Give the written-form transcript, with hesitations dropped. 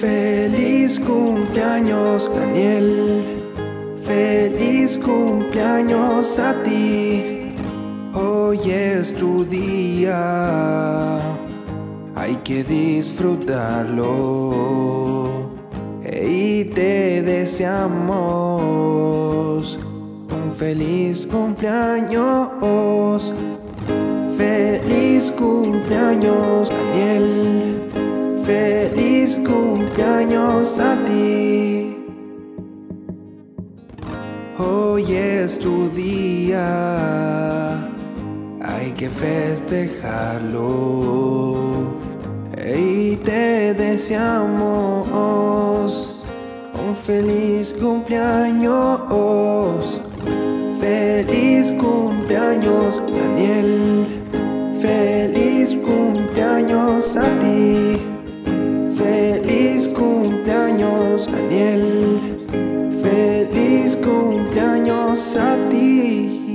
Feliz cumpleaños, Daniel. Feliz cumpleaños a ti. Hoy es tu día, hay que disfrutarlo. Y te deseamos un feliz cumpleaños. Feliz cumpleaños, Daniel. Feliz cumpleaños a ti. Hoy es tu día, hay que festejarlo. Y te deseamos un feliz cumpleaños. Feliz cumpleaños, Daniel. Feliz cumpleaños a ti. Feliz cumpleaños, Daniel. Feliz cumpleaños a ti.